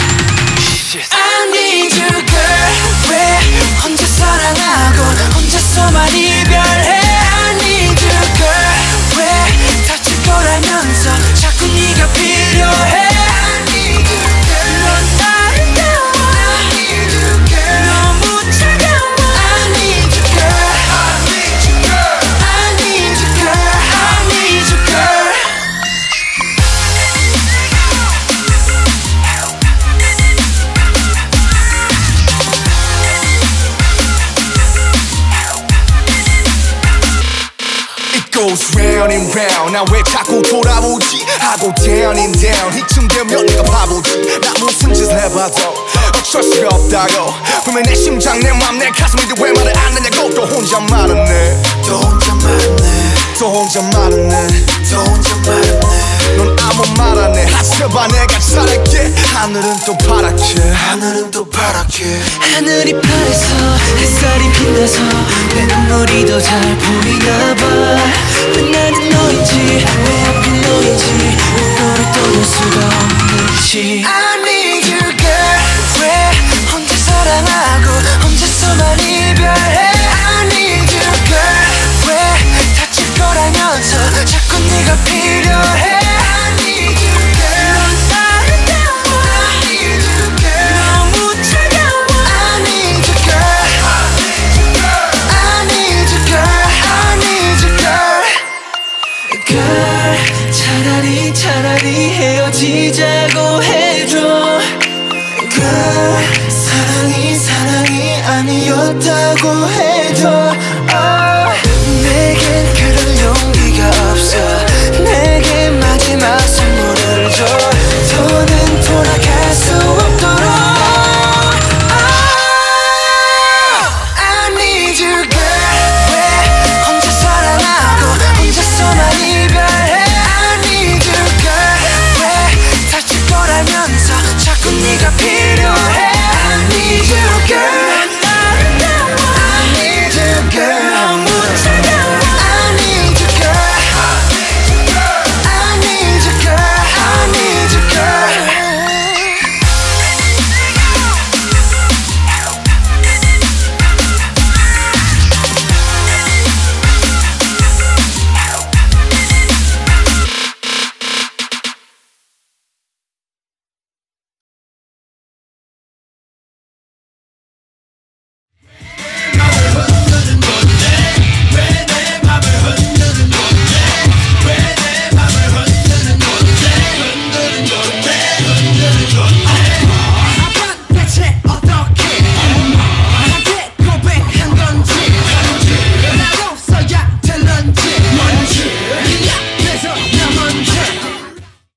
I need you, girl. 왜 혼자 사랑하고 혼자서만 이별해. I need you, girl. 왜 다칠 거라면서 자꾸 네가 필요해. I need you, girl. 넌 아름다워. I need you, girl. 너무 차가워. I need you, girl. I need you, girl. I need you, girl. I need you, girl. Goes round and round. 나 왜 자꾸 돌아오지 하고 down and down. 이쯤 되면 내가 바보지. 나 무슨 짓을 해봐도 어쩔 수가 없다고. 분명 내 심장 내 맘 내 가슴인데 왜 말을 안 하냐고. 또 혼자 말았네. 또 혼자 말았네. 또 혼자 말았네. 또 혼자 말았네. 넌 아무 말 안 해. 하지마 내가 잘할게. 하늘은 또 파랗게. 하늘은 또 파랗게. 하늘이 파래서 햇살이 빛나서 내 눈물이 더 잘 보이나 봐. 왜 나는 너인지 왜 하필 너인지 너를 떠날 수가 없는지. I need you, girl. 왜 혼자 사랑하고 혼자서만 이별해. I need you, girl. 왜 다칠 거라면서 자꾸 네가 필요해. I need you, girl. 넌 아름다워. I need you, girl. 너무 차가워. I need you, girl. I need you, girl. I need you, girl. I need you, girl. Girl, 차라리 헤어지자고 해줘. Girl, 사랑이 아니었다고 해줘. Oh.